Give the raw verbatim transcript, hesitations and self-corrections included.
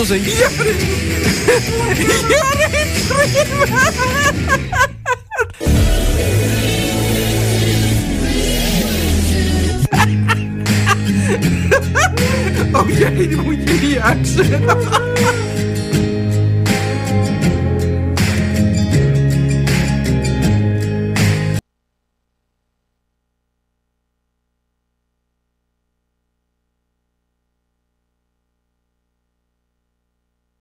Роза, я ретревер! Oh, yeah, yeah, yeah,